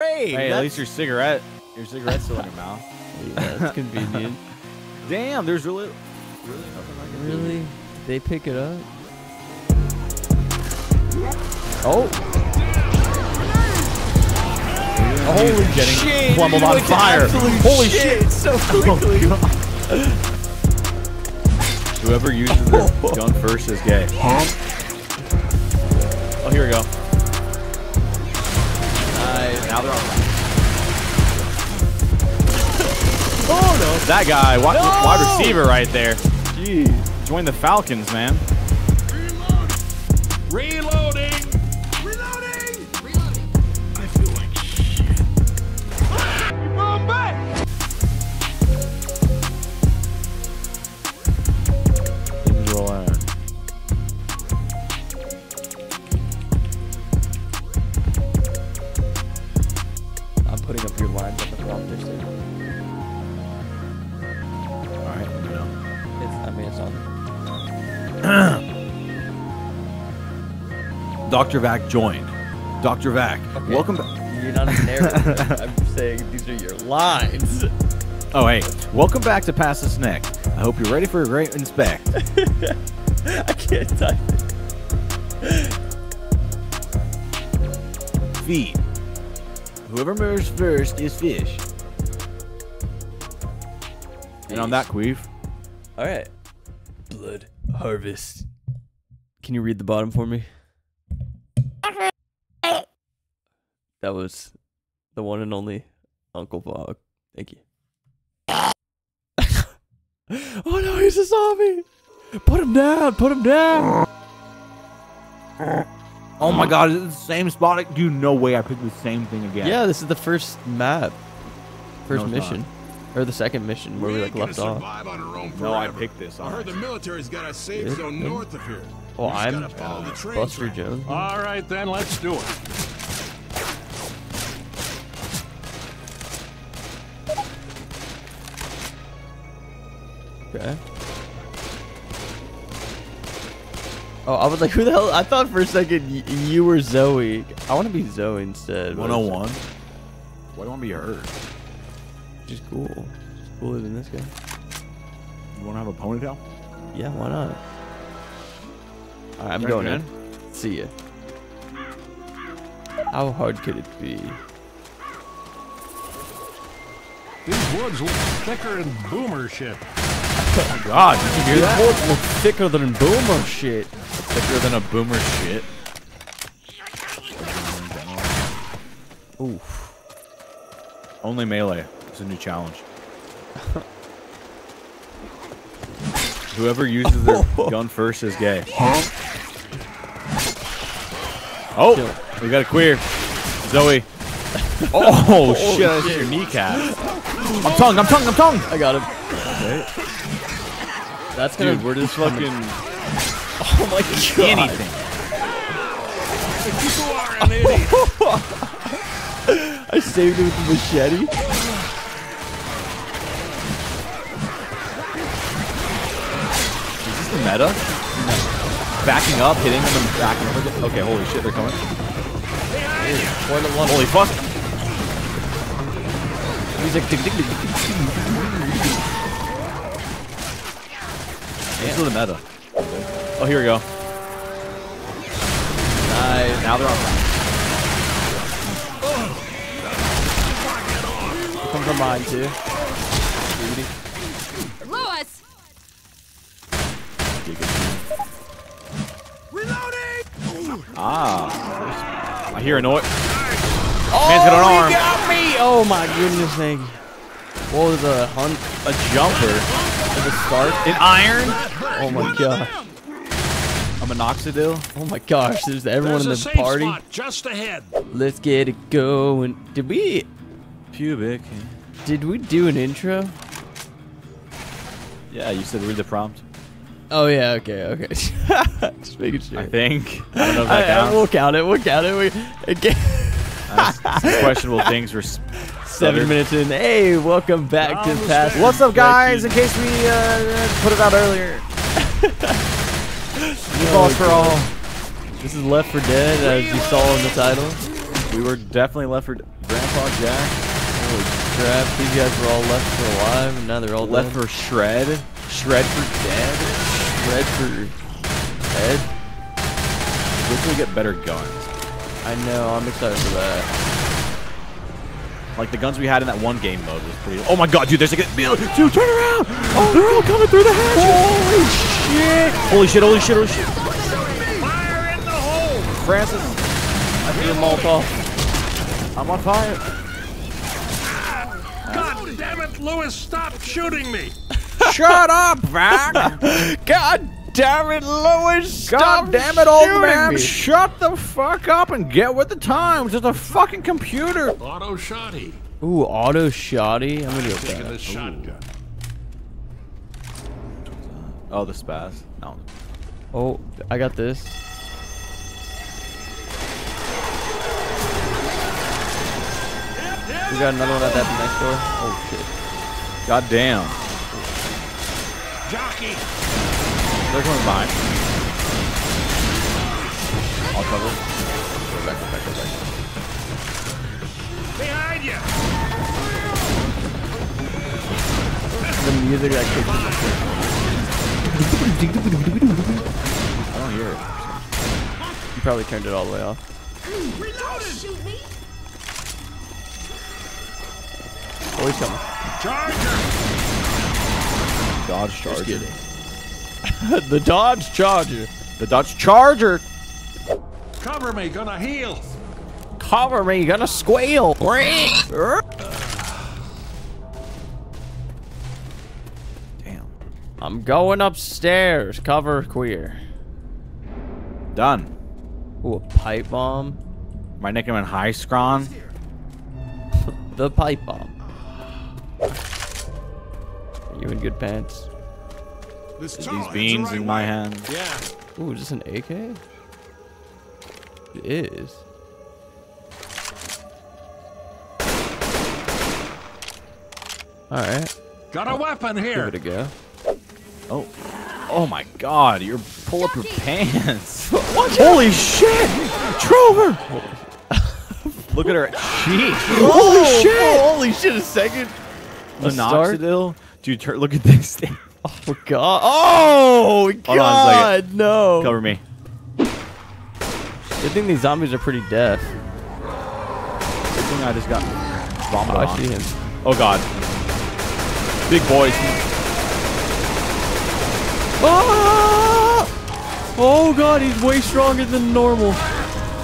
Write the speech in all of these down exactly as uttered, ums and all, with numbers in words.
Hey, hey at least your cigarette, your cigarette's still in your mouth. Yeah, it's convenient. Damn, there's really, really nothing like it. Really? Did they pick it up? Oh. Yeah. Holy He's getting shit. Plumbled on fire. Holy shit. shit. So quickly. Oh, whoever uses their gun first is gay. Huh? Oh, here we go. Uh, now they're on the right. Oh, no. That guy, wide, no! wide receiver right there. Jeez. Join the Falcons, man. Reload. Reloading. Reloading. Reloading. I feel like shit. Mom, back. Putting up your lines on the prompter station. Alright, you know. It's, I mean, it's on. Doctor Vac joined. Doctor Vac, okay. Welcome back. You're not a narrator. I'm saying these are your lines. Oh, hey. Welcome back to Pass the Snack. I hope you're ready for a great inspect. I can't type it. Feet. Whoever moves first is fish. Jeez. And on that queef. All right. Blood harvest. Can you read the bottom for me? That was the one and only Uncle Vog. Thank you. Oh no, he's a zombie. Put him down. Put him down. Oh my god, is it the same spot? Dude, no way I picked the same thing again. Yeah, this is the first map. First no, mission. Not. Or the second mission where we, we like left off. No, I picked this. I heard the military's got a safe zone north of here. Oh, I'm Buster Jones. Alright then, let's do it. Okay. Oh, I was like, who the hell? I thought for a second you, you were Zoe. I want to be Zoe instead. one oh one? Why do I want to be her? She's cool. She's cooler than this guy. You want to have a ponytail? Yeah, why not? All right, I'm going in. See ya. How hard could it be? These woods look thicker than boomer shit. Oh god, did you hear that? These woods look thicker than boomer shit. Thicker than a boomer shit. Oof. Only melee. It's a new challenge. Whoever uses their gun first is gay. Huh? Oh, we got a queer. Zoe. Oh shit, that's your kneecap. I'm tongue, I'm tongue, I'm tongue! I got him. Okay. That's gonna Dude, we're just fucking... Oh my god. Anything. You are an idiot. I saved him with the machete. Is this the meta? No. Backing up, hitting them, and backing up. Okay, holy shit, they're coming. Holy fuck. He's like, dig, dig, dig, dig. This is the meta. Oh, here we go. Nice. Now they're on mine. Oh. Come from mine, too. Lewis! Reloading! Ah. I hear a noise. Oh, man's got an arm. He got me! Oh, my goodness, thank you. What was a hunt? A jumper. With a spark. An iron? Oh, my gosh. A Minoxidil. Oh my gosh, there's everyone there's in the party. Spot just ahead. Let's get it going. Did we pubic? Did we do an intro? Yeah, you said read the prompt. Oh yeah, okay, okay. Just making sure. I think. I don't know if that counts. I, I, we'll count it. We'll count it. We, again. uh, some questionable things were seven minutes in. Hey, welcome back to Pass. What's up, guys? In case we uh, put it out earlier. Falls for all. This is Left for Dead, as you saw in the title. We were definitely Left for Dead. Grandpa Jack. Holy crap, these guys were all left for alive, and now they're all left dead. for shred. Shred for dead. Shred for dead. Wish we get better guns. I know, I'm excited for that. Like, the guns we had in that one game mode was pretty... Oh my god, dude, there's like a... Dude, turn around! Oh, they're all coming through the hatch! Holy shit! Holy shit, holy shit, holy shit! Fire in the hole! Francis! I need a Molotov. I'm on fire! God damn it, Lewis, stop shooting me! Shut up, Vac! God damn it, Lewis! God damn it, old man! Me. Shut the fuck up and get with the times. It's a fucking computer. Auto shotty. Ooh, auto shotty. I'm gonna take the shotgun. Oh, the spaz. No. Oh, I got this. We got another one at that next door. Oh shit! God damn. Jockey. They're going by. I'll cover. Go back, go back, go back. Behind you! The music actually. I don't hear it. You probably turned it all the way off. Reloaded! Always coming. Charger! Dodge Charger. The Dodge Charger. The Dodge Charger. Cover me, gonna heal. Cover me, gonna squeal. Damn. I'm going upstairs. Cover queer. Done. Ooh, a pipe bomb. My nickname in high scron. The pipe bomb. Are you in good pants? These beans in my hand. Yeah. Ooh, is this an A K? It is. Alright. Got a weapon here. Give it a go. Oh. Oh my god, you're pull up your pants. Holy shit! Trover! Look at her. Jeez. Holy shit! Holy shit, a second. Minoxidil? Dude, look at this thing. Oh god! Oh god! On, no! Cover me. Good thing these zombies are pretty deaf. Good thing I just got vomited oh, on. I see him. Oh god! Big boys. Ah! Oh god! He's way stronger than normal.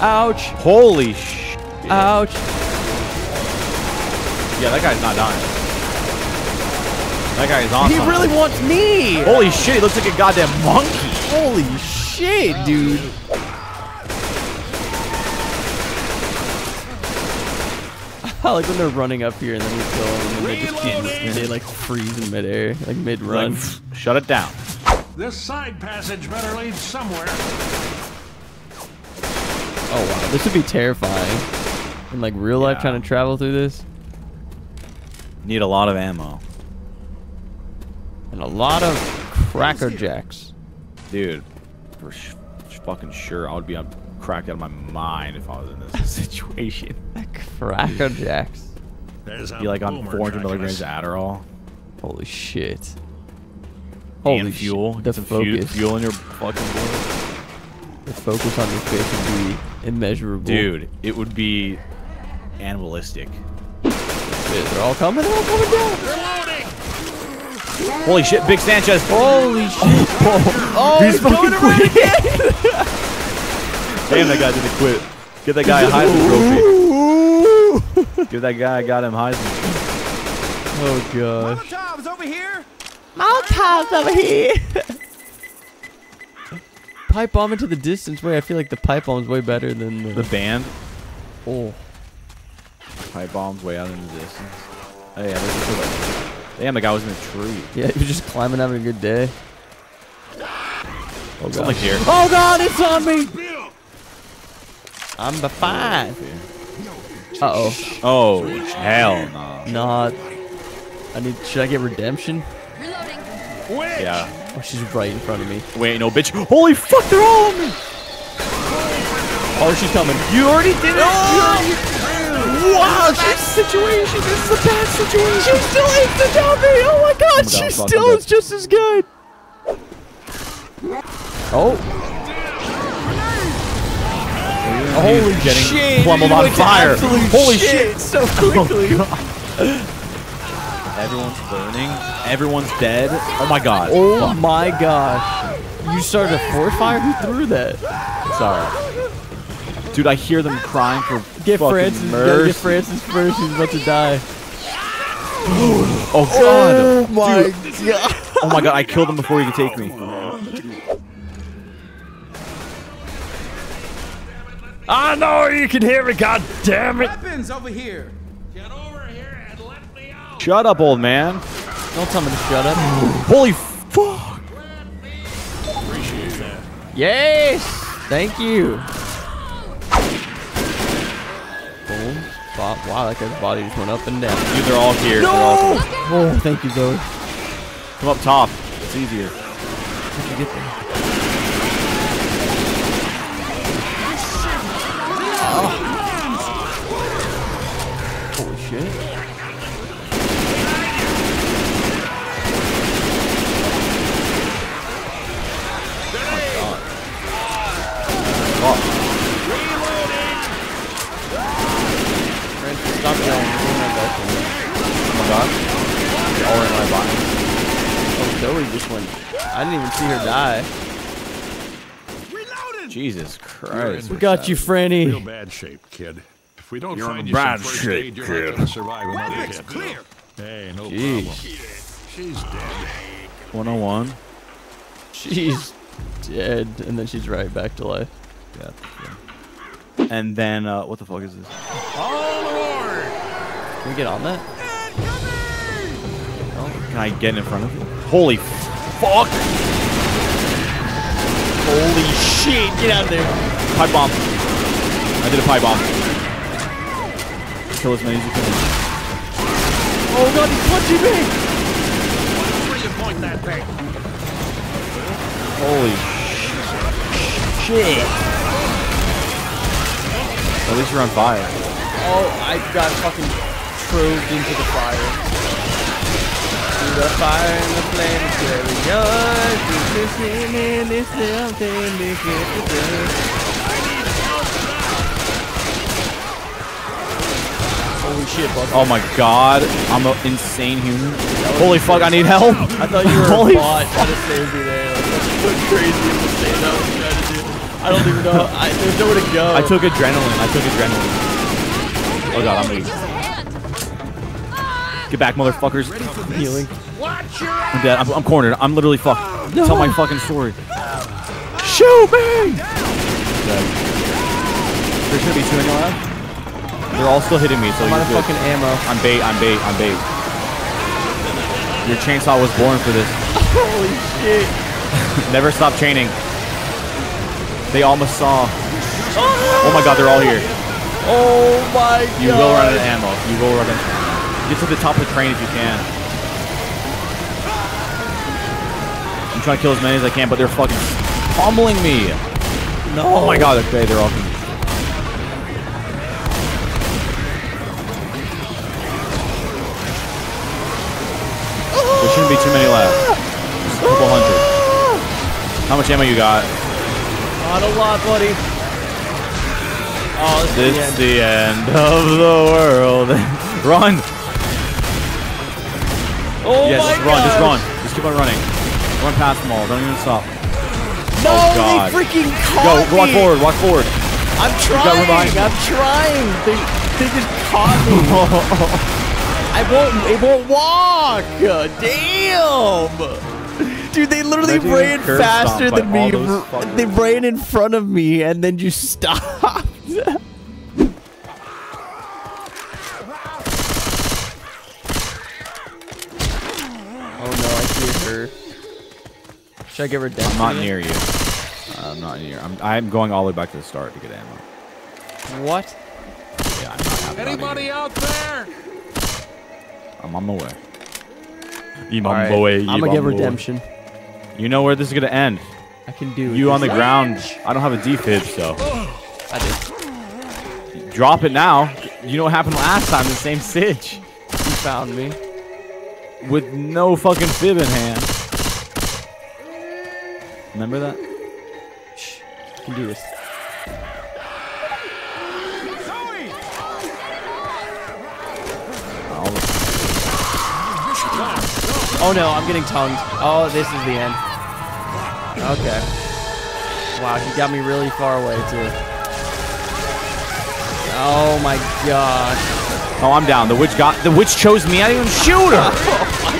Ouch! Holy sh! Ouch! Yeah, that guy's not dying. That guy is on. He really wants me. Holy shit! He looks like a goddamn monkey. Holy shit, dude. I like when they're running up here and then we kill them and they just and they like freeze in midair, like mid-run. Like, shut it down. This side passage better lead somewhere. Oh wow, this would be terrifying. In like real yeah. life, trying to travel through this. Need a lot of ammo. And a lot of Cracker Jacks. Dude, for sh fucking sure, I would be cracked out of my mind if I was in this situation. Cracker Jacks. There's be like on four hundred milligrams Adderall. Holy shit. Holy and fuel. Shit. The some focus. Fu fuel in your fucking blood. The focus on your face would be immeasurable. Dude, it would be animalistic. Shit, they're all coming, they're all coming down. They're loading. Holy shit, Big Sanchez. Holy shit. Oh, oh, oh he's fucking quit. Damn, that guy didn't quit. Give that guy a Heisman trophy. Give that guy, I got him Heisman. Oh, gosh. Molotov's over here. Molotov's over here. Pipe bomb into the distance. Wait, I feel like the pipe bomb's way better than the... The band? Oh. Pipe bomb's way out in the distance. Oh, yeah, this is like... Damn, the guy was in a tree. Yeah, he was just climbing, having a good day. Oh god. Like here. Oh god, it's on me! I'm the five. Uh oh. Oh hell no. Not. I need. Should I get redemption? Reloading. Yeah. Oh, she's right in front of me. Wait, no, bitch. Holy fuck, they're all on me. Oh, she's coming. You already did it. Oh, you Wow, this situation, this is a bad situation. She still hates the zombie. Oh my god, oh my she god, still is just as good. Oh. oh Holy getting shit. Plumbled on fire. Holy shit. shit. So quickly. Oh, everyone's burning. Everyone's dead. Oh my god. Oh Fuck. my gosh. You started a forest fire? Who threw that? Sorry. Dude, I hear them crying for get fucking Francis, mercy. Get Francis first. He's about to die. Oh god. Oh my Dude. god. Oh my god. I killed him before he could take me. I know you can hear me. God damn it. Weapons over here. Get over here and let me out. Shut up, old man. Don't tell me to shut up. Holy fuck. Yes! Thank you! Boom. Bop. Wow, that guy's body just went up and down. Dude, they're all here. No! They're all here. Oh, thank you, Zoe. Come up top. It's easier. How'd you get there? Oh. Holy shit. Oh. Francis, stop killing me. Oh my god. They're all in my body. Oh, Zoe just went. I didn't even see her die. Reloaded. Jesus Christ. We got you, Franny. Real bad shape, kid. If we don't you're find in bad you some shape, first aid, you're not gonna survive another hit. Clear. Hey, no Jeez. problem. She's dead. one oh one. She's dead, and then she's right back to life. Yeah, yeah. And then, uh, what the fuck is this? All aboard! Can we get on that? Oh, can I get in front of you? Holy fuck! Holy shit! Get out of there! Pipe bomb. I did a pipe bomb. Kill as many as you can. Oh god, he's punching me! Where do you point that thing? Holy shit! At least you're on fire. Oh, I got fucking troved into the fire. Through the fire and the flames, there we go. This in this something to get to do. Holy shit, Bucky. Oh my god, I'm an insane human. Holy fuck, I need help. I thought you were Holy a bot. Trying to save me there. Like, that's so crazy of a stand-up strategy. I don't even know. I, there's nowhere to go. I took adrenaline. I took adrenaline. Oh god, I'm leaving. Get back, motherfuckers. I'm healing. I'm dead. I'm, I'm cornered. I'm literally fucked. No. Tell my fucking story. Shoot me! There's gonna be two in your left. They're all still hitting me, so I'm you're good. Fucking ammo. I'm bait. I'm bait. I'm bait. Your chainsaw was born for this. Holy shit! Never stop chaining. They almost saw. Oh my god, they're all here. Oh my god. You will run out of ammo. You will run out of ammo. Get to the top of the crane if you can. I'm trying to kill as many as I can, but they're fucking pummeling me. No. Oh my god, okay, they're all. There shouldn't be too many left. Just a couple hundred. How much ammo you got? Not a lot, buddy. Oh, this is the end of the world. Run! Oh yeah, my just run, gosh. just run. Just keep on running. Run past them all. Don't even stop. No, oh, God. They freaking caught Go, walk me. forward, walk forward. I'm trying, I'm trying. They, they just caught me. I won't, it won't walk. Damn. Dude, they literally ran faster than me. They ran in front of me and then you stopped. Oh no, I see her. Should I give her death? I'm not near you. I'm not near. I'm, I'm going all the way back to the start to get ammo. What? Yeah, I'm not. Anybody out there? I'm on my way. I'm gonna get redemption. You know where this is gonna end. I can do it. You on the ground. I don't have a defib, so. I do. Drop it now. You know what happened last time? The same sitch. He found me. With no fucking fib in hand. Remember that? Shh. You can do this. Oh no, I'm getting tongued. Oh, this is the end. Okay. Wow, he got me really far away, too. Oh my god. Oh, I'm down. The witch got. The witch chose me. I didn't even shoot her. Oh my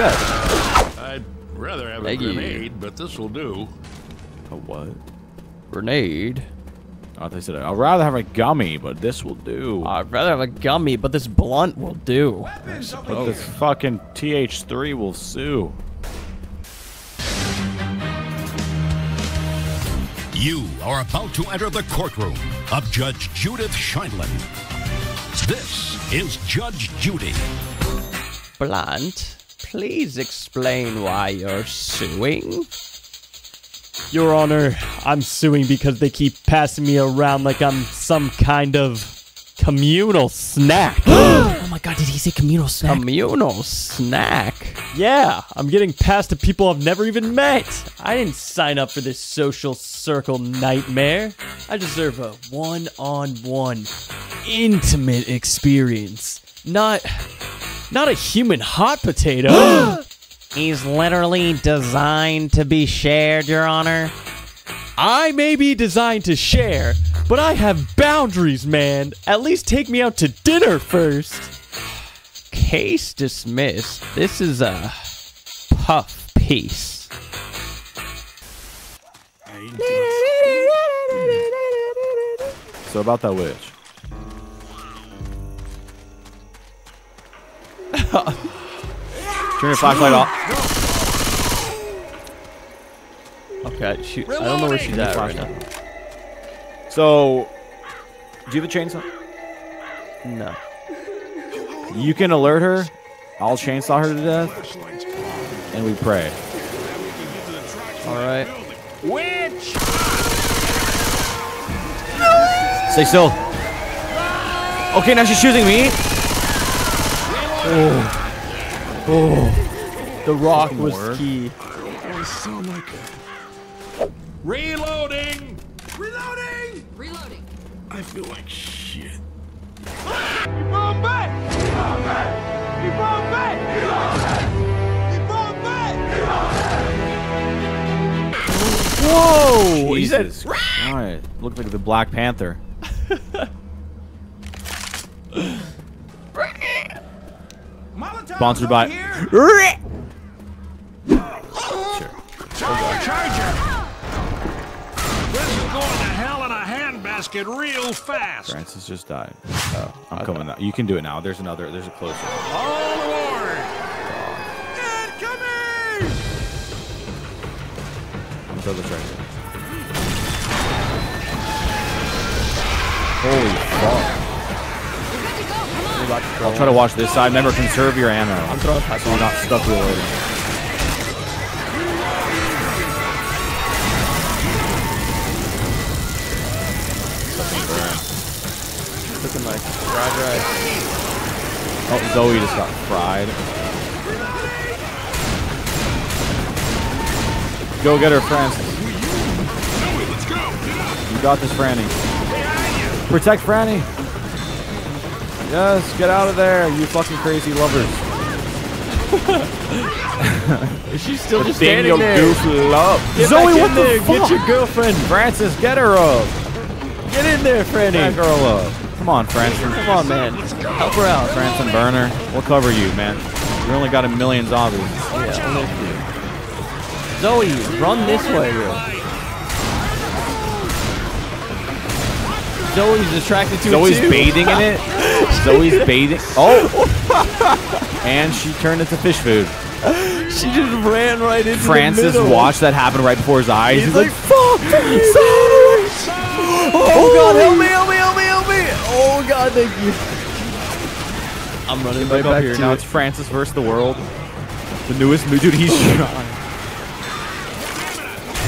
god. And I'm dead. I'd rather have Leggy. a grenade, but this will do. A what? Grenade? Oh, they said I'd rather have a gummy, but this will do. I'd rather have a gummy, but this blunt will do. But this fucking T H three will sue. You are about to enter the courtroom of Judge Judith Scheindlin. This is Judge Judy. Blunt, please explain why you're suing. Your Honor, I'm suing because they keep passing me around like I'm some kind of communal snack. Oh my god, did he say communal snack? Communal snack? Yeah, I'm getting passed to people I've never even met. I didn't sign up for this social circle nightmare. I deserve a one-on-one intimate experience. Not, not a human hot potato. He's literally designed to be shared, Your Honor. I may be designed to share, but I have boundaries, man. At least take me out to dinner first. Case dismissed. This is a puff piece. So about that witch. Turn your flashlight off. Okay, shoot. I don't know where she's at right now. So, do you have a chainsaw? No. You can alert her. I'll chainsaw her to death. And we pray. Alright. Witch! Stay still. Okay, now she's shooting me. Oh. Oh, the rock was key. Reloading! Reloading! Reloading! I feel like shit. Bombay! Bombay! Bombay! Bombay! Whoa! Jesus Christ. Looked like the Black Panther. Sponsored by. Sure. Charger, charger. This is going to hell in a handbasket real fast. Francis just died. Oh, I'm coming. You can do it now. There's another. There's a closer. All aboard! Incoming! I'm gonna throw the charger. Holy fuck! I'll try to watch this side. Remember, conserve your ammo. I'm throwing a so you're not stuck reloading. Looking like fried rice. Oh, Zoe just got fried. Go get her, Franny. You got this, Franny. Protect Franny. Yes, get out of there, you fucking crazy lovers. Is she still just standing your there? Goof love. Get Zoe, what the there. fuck? Get your girlfriend. Francis, get her up. Get in there, Franny. Get that girl up. Come on, Francis. Come on, man. Help her out. Francis and Burner, we'll cover you, man. We only got a million zombies. Yeah, Zoe, run this way, real. Zoe's attracted to Zoe's it too. bathing in it. Zoe's bathing. Oh! And she turned into fish food. She just ran right into Francis the watched that happen right before his eyes. He's, He's like, like, fuck! Oh, oh god, help me, help me, help me, help me! Oh god, thank you. I'm running right, right back, back here. To now it. It's Francis versus the world. The newest new dude he's shot.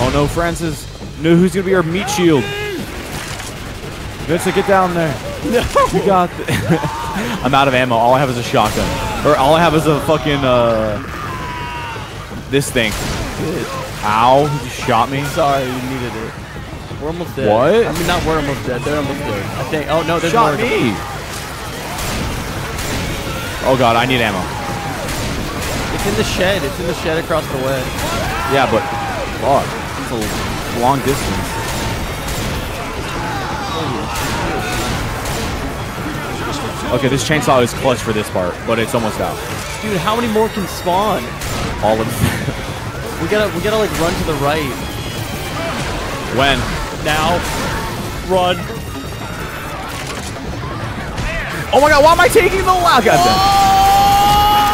Oh no, Francis. No, who's gonna be our meat shield? Vincent, get down there. No! You got the I'm out of ammo. All I have is a shotgun. Or all I have is a fucking, uh... this thing. Ow, you shot me. Sorry, you needed it. We're almost dead. What? I mean, not we're almost dead. They're almost dead. I think. Oh, no, there's shot more. Me! Oh, God, I need ammo. It's in the shed. It's in the shed across the way. Yeah, but... Fuck. It's a long distance. Okay, this chainsaw is clutch for this part, but it's almost out. Dude, how many more can spawn? All of them. we gotta, we gotta like run to the right. When? Now. Run. Oh my God! Why am I taking the lock? Goddamn.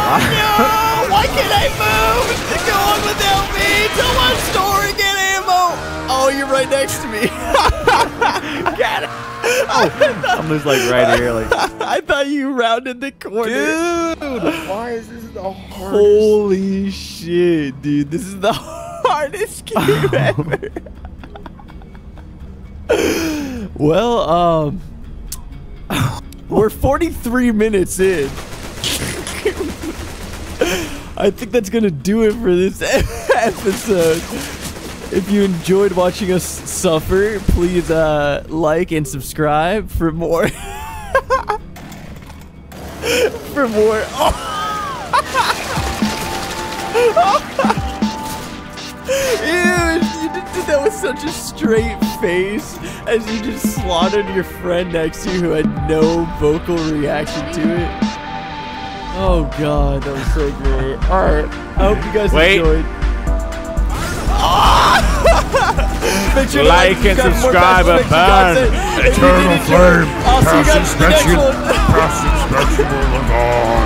Oh no! Why can't I move? Go on without me till my store and get ammo. Oh, you're right next to me. Get it. Oh, I'm just like right here. Like I thought you rounded the corner. Dude, why is this the hardest? Holy shit, dude! This is the hardest game ever. Well, um, we're forty-three minutes in. I think that's gonna do it for this episode. If you enjoyed watching us suffer, please uh, like and subscribe for more. for more. Oh. Ew, you did that with such a straight face as you just slaughtered your friend next to you who had no vocal reaction to it. Oh, God, that was so great. All right, I hope you guys Wait. enjoyed. Sure like, like and subscribe and burn. Eternal flame. Passed inspection. Passed inspection.